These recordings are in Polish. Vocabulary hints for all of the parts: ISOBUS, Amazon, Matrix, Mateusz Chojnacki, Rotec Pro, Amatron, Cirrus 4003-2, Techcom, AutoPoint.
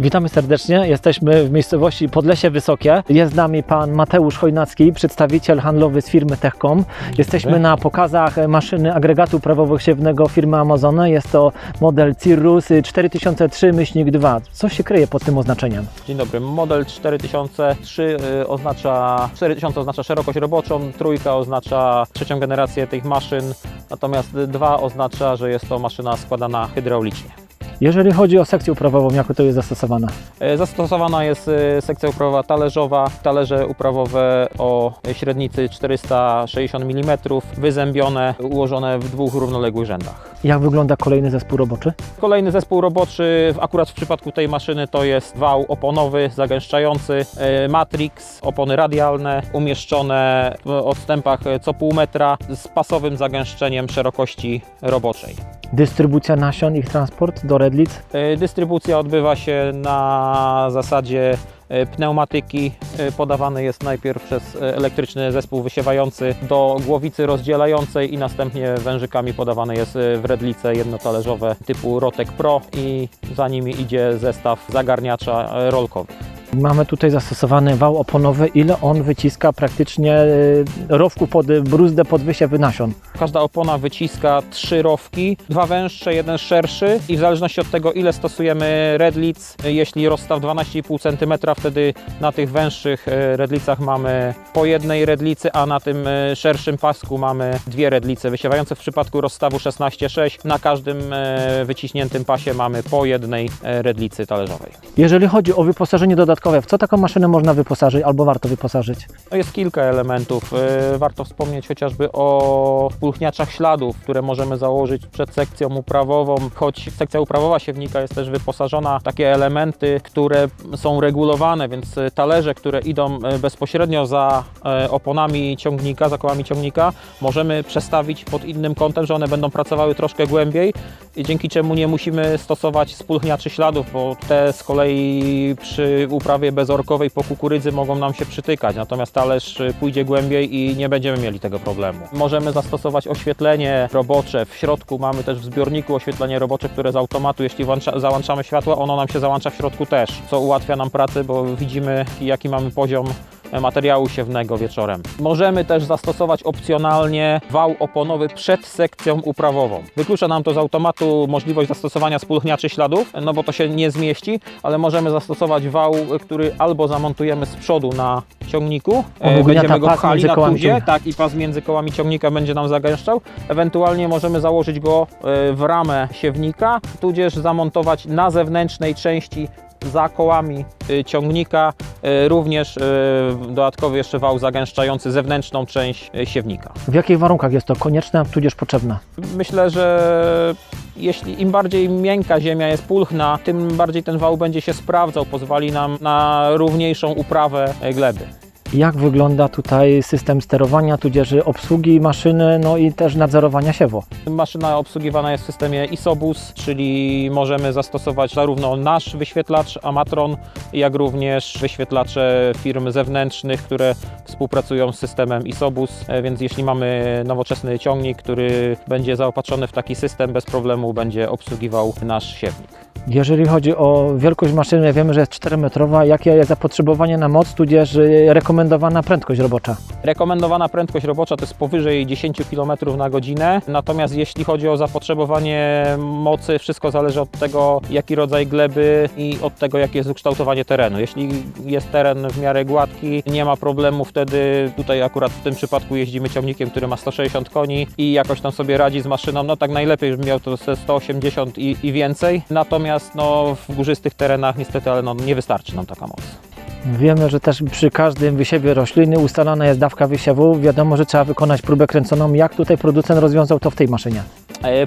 Witamy serdecznie, jesteśmy w miejscowości Podlesie Wysokie. Jest z nami pan Mateusz Chojnacki, przedstawiciel handlowy z firmy Techcom. Jesteśmy na pokazach maszyny agregatu prawowosiewnego firmy Amazona. Jest to model Cirrus 4003-2. Co się kryje pod tym oznaczeniem? Dzień dobry, model 4000 oznacza szerokość roboczą, trójka oznacza trzecią generację tych maszyn, natomiast 2 oznacza, że jest to maszyna składana hydraulicznie. Jeżeli chodzi o sekcję uprawową, jak to jest zastosowane? Zastosowana jest sekcja uprawowa talerzowa, talerze uprawowe o średnicy 460 mm, wyzębione, ułożone w 2 równoległych rzędach. Jak wygląda kolejny zespół roboczy? Kolejny zespół roboczy, akurat w przypadku tej maszyny, to jest wał oponowy, zagęszczający, Matrix, opony radialne, umieszczone w odstępach co pół metra z pasowym zagęszczeniem szerokości roboczej. Dystrybucja nasion, ich transport do redlic? Dystrybucja odbywa się na zasadzie pneumatyki. Podawany jest najpierw przez elektryczny zespół wysiewający do głowicy rozdzielającej i następnie wężykami podawane jest w redlice jednotalerzowe typu Rotec Pro i za nimi idzie zestaw zagarniacza rolkowych. Mamy tutaj zastosowany wał oponowy. Ile on wyciska praktycznie rowku pod bruzdę, pod wysiew nasion? Każda opona wyciska 3 rowki, 2 węższe, 1 szerszy i w zależności od tego, ile stosujemy redlic, jeśli rozstaw 12,5 cm, wtedy na tych węższych redlicach mamy po 1 redlicy, a na tym szerszym pasku mamy 2 redlice wysiewające. W przypadku rozstawu 16,6 na każdym wyciśniętym pasie mamy po 1 redlicy talerzowej. Jeżeli chodzi o wyposażenie dodatkowe, w co taką maszynę można wyposażyć albo warto wyposażyć? Jest kilka elementów. Warto wspomnieć chociażby o pulchniaczach śladów, które możemy założyć przed sekcją uprawową. Choć sekcja uprawowa siewnika jest też wyposażona w takie elementy, które są regulowane, więc talerze, które idą bezpośrednio za oponami ciągnika, za kołami ciągnika, możemy przestawić pod innym kątem, że one będą pracowały troszkę głębiej, i dzięki czemu nie musimy stosować spulchniaczy śladów, bo te z kolei przy uprawie bezorkowej po kukurydzy mogą nam się przytykać, natomiast talerz pójdzie głębiej i nie będziemy mieli tego problemu. Możemy zastosować oświetlenie robocze. W środku mamy też w zbiorniku oświetlenie robocze, które z automatu, jeśli załączamy światła, ono nam się załącza w środku też, co ułatwia nam pracę, bo widzimy, jaki mamy poziom materiału siewnego wieczorem. Możemy też zastosować opcjonalnie wał oponowy przed sekcją uprawową. Wyklucza nam to z automatu możliwość zastosowania spulchniaczy śladów, no bo to się nie zmieści, ale możemy zastosować wał, który albo zamontujemy z przodu na ciągniku, będziemy go pchali na tuzie, tak, i pas między kołami ciągnika będzie nam zagęszczał. Ewentualnie możemy założyć go w ramę siewnika, tudzież zamontować na zewnętrznej części za kołami ciągnika, również dodatkowy jeszcze wał zagęszczający zewnętrzną część siewnika. W jakich warunkach jest to konieczne, tudzież potrzebne? Myślę, że jeśli im bardziej miękka ziemia jest, pulchna, tym bardziej ten wał będzie się sprawdzał, pozwoli nam na równiejszą uprawę gleby. Jak wygląda tutaj system sterowania, tudzież obsługi maszyny, no i też nadzorowania siewu? Maszyna obsługiwana jest w systemie ISOBUS, czyli możemy zastosować zarówno nasz wyświetlacz Amatron, jak również wyświetlacze firm zewnętrznych, które współpracują z systemem ISOBUS, więc jeśli mamy nowoczesny ciągnik, który będzie zaopatrzony w taki system, bez problemu będzie obsługiwał nasz siewnik. Jeżeli chodzi o wielkość maszyny, wiemy, że jest 4-metrowa. Jakie jest zapotrzebowanie na moc, tudzież rekomendowana prędkość robocza? Rekomendowana prędkość robocza to jest powyżej 10 km na godzinę. Natomiast jeśli chodzi o zapotrzebowanie mocy, wszystko zależy od tego, jaki rodzaj gleby i od tego, jakie jest ukształtowanie terenu. Jeśli jest teren w miarę gładki, nie ma problemu wtedy. Tutaj akurat w tym przypadku jeździmy ciągnikiem, który ma 160 koni i jakoś tam sobie radzi z maszyną. No tak najlepiej miał to 180 i więcej. Natomiast no, w górzystych terenach niestety, ale no, nie wystarczy nam taka moc. Wiemy, że też przy każdym wysiewie rośliny ustalana jest dawka wysiewu. Wiadomo, że trzeba wykonać próbę kręconą. Jak tutaj producent rozwiązał to w tej maszynie?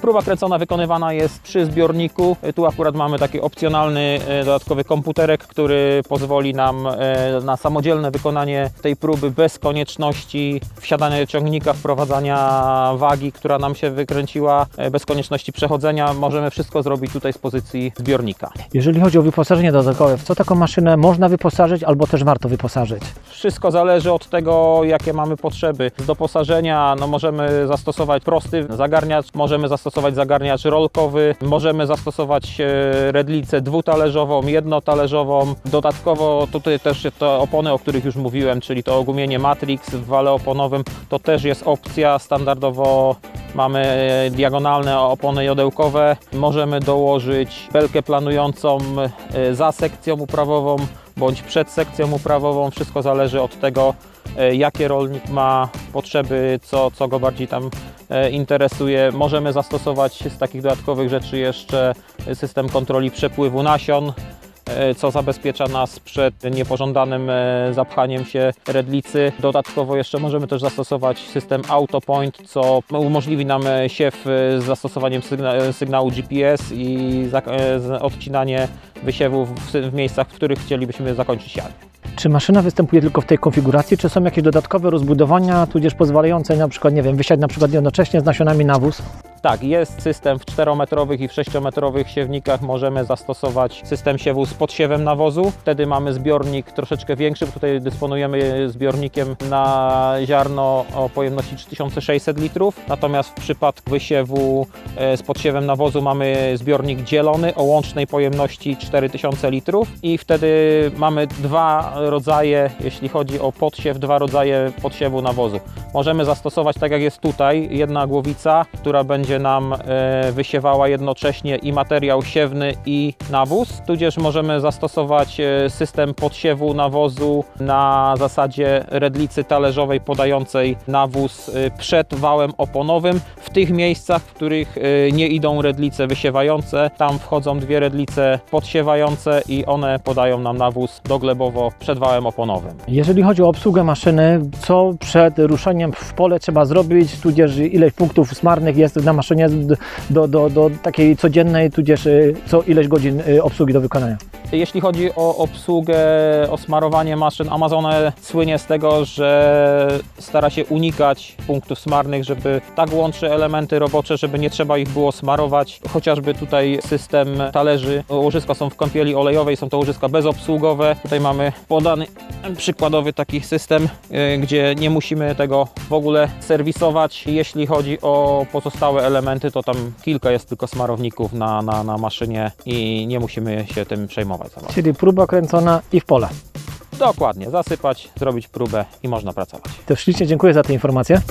Próba kręcona wykonywana jest przy zbiorniku. Tu akurat mamy taki opcjonalny dodatkowy komputerek, który pozwoli nam na samodzielne wykonanie tej próby bez konieczności wsiadania do ciągnika, wprowadzania wagi, która nam się wykręciła, bez konieczności przechodzenia. Możemy wszystko zrobić tutaj z pozycji zbiornika. Jeżeli chodzi o wyposażenie dodatkowe, w co taką maszynę można wyposażyć albo też warto wyposażyć? Wszystko zależy od tego, jakie mamy potrzeby. Z doposażenia możemy zastosować prosty zagarniacz, możemy zastosować zagarniacz rolkowy, możemy zastosować redlicę dwutalerzową, jednotalerzową. Dodatkowo tutaj też te opony, o których już mówiłem, czyli to ogumienie Matrix w wale oponowym, to też jest opcja. Standardowo mamy diagonalne opony jodełkowe, możemy dołożyć belkę planującą za sekcją uprawową bądź przed sekcją uprawową. Wszystko zależy od tego, jakie rolnik ma potrzeby, co go bardziej tam interesuje. Możemy zastosować z takich dodatkowych rzeczy jeszcze system kontroli przepływu nasion, co zabezpiecza nas przed niepożądanym zapchaniem się redlicy. Dodatkowo jeszcze możemy też zastosować system AutoPoint, co umożliwi nam siew z zastosowaniem sygnału GPS i odcinanie wysiewów w miejscach, w których chcielibyśmy zakończyć sianie. Czy maszyna występuje tylko w tej konfiguracji, czy są jakieś dodatkowe rozbudowania, tudzież pozwalające na przykład, nie wiem, wysiać na przykład jednocześnie z nasionami na wóz? Tak, jest system w 4-metrowych i w 6-metrowych siewnikach. Możemy zastosować system siewu z podsiewem nawozu. Wtedy mamy zbiornik troszeczkę większy. Tutaj dysponujemy zbiornikiem na ziarno o pojemności 3600 litrów. Natomiast w przypadku wysiewu z podsiewem nawozu mamy zbiornik dzielony o łącznej pojemności 4000 litrów. I wtedy mamy dwa rodzaje, jeśli chodzi o podsiew, dwa rodzaje podsiewu nawozu. Możemy zastosować, tak jak jest tutaj, jedna głowica, która będzie nam wysiewała jednocześnie i materiał siewny, i nawóz, tudzież możemy zastosować system podsiewu nawozu na zasadzie redlicy talerzowej podającej nawóz przed wałem oponowym w tych miejscach, w których nie idą redlice wysiewające. Tam wchodzą dwie redlice podsiewające i one podają nam nawóz doglebowo przed wałem oponowym. Jeżeli chodzi o obsługę maszyny, co przed ruszeniem w pole trzeba zrobić, tudzież ile punktów smarnych jest na maszynie do takiej codziennej, tudzież co ileś godzin obsługi do wykonania? Jeśli chodzi o obsługę, o smarowanie maszyn, Amazon słynie z tego, że stara się unikać punktów smarnych, żeby tak łączy elementy robocze, żeby nie trzeba ich było smarować. Chociażby tutaj system talerzy, łożyska są w kąpieli olejowej, są to łożyska bezobsługowe. Tutaj mamy podany przykładowy taki system, gdzie nie musimy tego w ogóle serwisować. Jeśli chodzi o pozostałe elementy, to tam kilka jest tylko smarowników na maszynie i nie musimy się tym przejmować. Czyli próba kręcona i w pole. Dokładnie, zasypać, zrobić próbę i można pracować. To ślicznie dziękuję za te informacje.